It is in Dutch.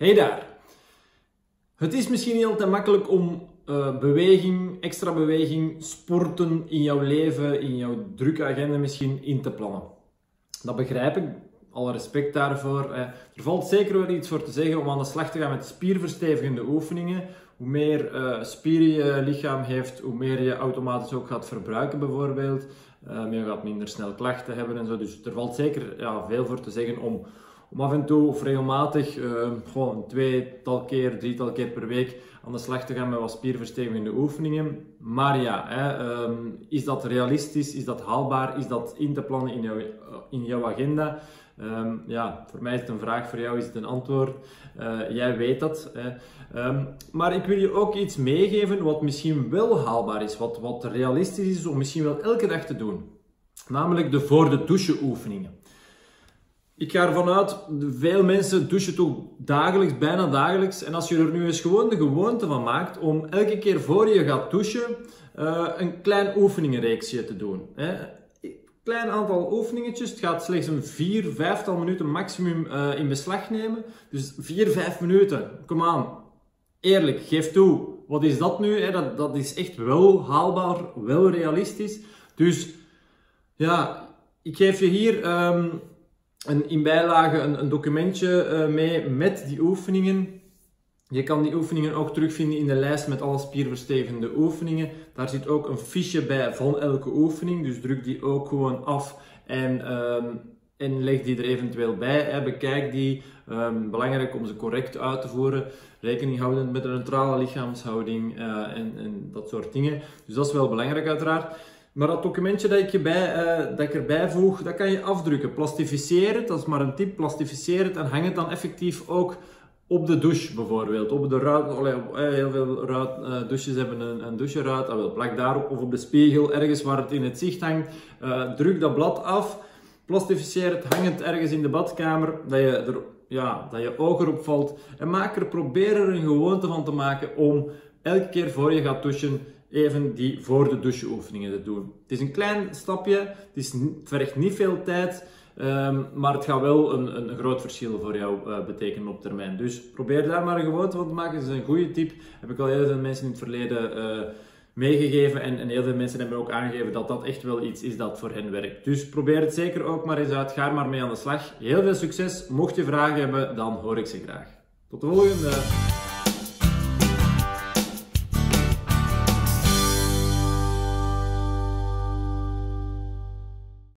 Hey daar! Het is misschien niet altijd makkelijk om beweging, extra beweging, sporten in jouw leven, in jouw drukke agenda misschien in te plannen. Dat begrijp ik, alle respect daarvoor. Er valt zeker wel iets voor te zeggen om aan de slag te gaan met spierverstevigende oefeningen. Hoe meer spieren je lichaam heeft, hoe meer je automatisch ook gaat verbruiken bijvoorbeeld. Je gaat minder snel klachten hebben en zo. Dus er valt zeker veel voor te zeggen om af en toe of regelmatig, gewoon een drietal keer per week aan de slag te gaan met wat spierverstevigende oefeningen. Maar ja, is dat realistisch? Is dat haalbaar? Is dat in te plannen in jouw agenda? Ja, voor mij is het een vraag, voor jou is het een antwoord. Jij weet dat. Maar ik wil je ook iets meegeven wat misschien wel haalbaar is, wat realistisch is om misschien wel elke dag te doen. Namelijk de voor de douche oefeningen. Ik ga ervan uit, veel mensen douchen toch dagelijks, bijna dagelijks. En als je er nu eens gewoon de gewoonte van maakt om elke keer voor je gaat douchen een klein oefeningenreeksje te doen. Een klein aantal oefeningetjes. Het gaat slechts een 4-5-tal minuten maximum in beslag nemen. Dus 4-5 minuten. Kom aan. Eerlijk, geef toe. Wat is dat nu? Dat is echt wel haalbaar, wel realistisch. Dus ja, ik geef je hier... En in bijlage een documentje mee met die oefeningen. Je kan die oefeningen ook terugvinden in de lijst met alle spierverstevigende oefeningen. Daar zit ook een fiche bij van elke oefening. Dus druk die ook gewoon af en leg die er eventueel bij. Bekijk die. Belangrijk om ze correct uit te voeren. Rekening houdend met een neutrale lichaamshouding en dat soort dingen. Dus dat is wel belangrijk uiteraard. Maar dat documentje dat ik erbij voeg, dat kan je afdrukken. Plastificeer het, dat is maar een tip. Plastificeer het en hang het dan effectief ook op de douche bijvoorbeeld. Op de ruit, heel veel douches hebben een doucheruit. Plak daarop of op de spiegel, ergens waar het in het zicht hangt. Druk dat blad af, plastificeer het, hang het ergens in de badkamer, dat je oog erop valt. En probeer er een gewoonte van te maken om elke keer voor je gaat douchen, even die voor de douche oefeningen te doen. Het is een klein stapje, het vergt niet veel tijd, maar het gaat wel een groot verschil voor jou betekenen op termijn. Dus probeer daar maar een gewoonte van te maken, dat is een goede tip. Heb ik al heel veel mensen in het verleden meegegeven en heel veel mensen hebben ook aangegeven dat dat echt wel iets is dat voor hen werkt. Dus probeer het zeker ook maar eens uit, ga maar mee aan de slag. Heel veel succes, mocht je vragen hebben, dan hoor ik ze graag. Tot de volgende!